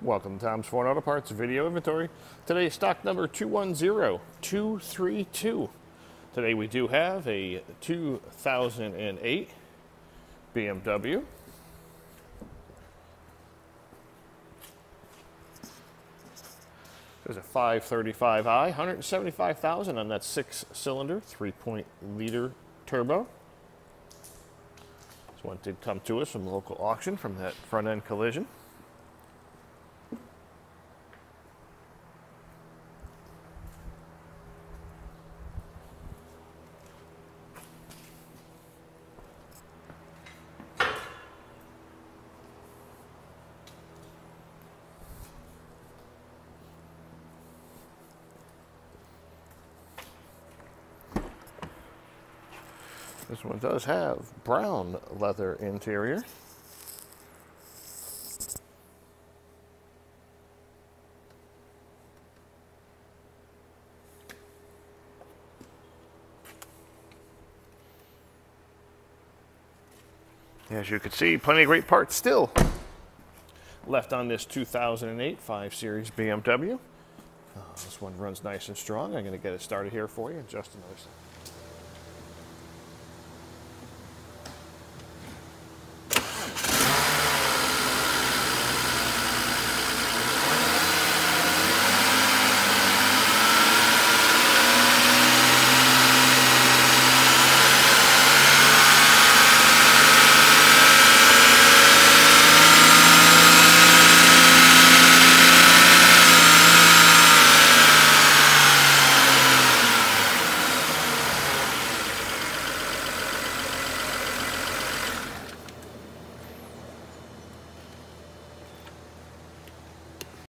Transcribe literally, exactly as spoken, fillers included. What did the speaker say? Welcome to Tom's Foreign Auto Parts video inventory. Today, stock number two one zero two three two. Today we do have a two thousand eight B M W. There's a five thirty-five i, one hundred seventy-five thousand on that six-cylinder, three point oh liter turbo. This one did come to us from the local auction from that front-end collision. This one does have brown leather interior. As you can see, plenty of great parts still left on this two thousand eight five series B M W. Uh, this one runs nice and strong. I'm going to get it started here for you in just another second.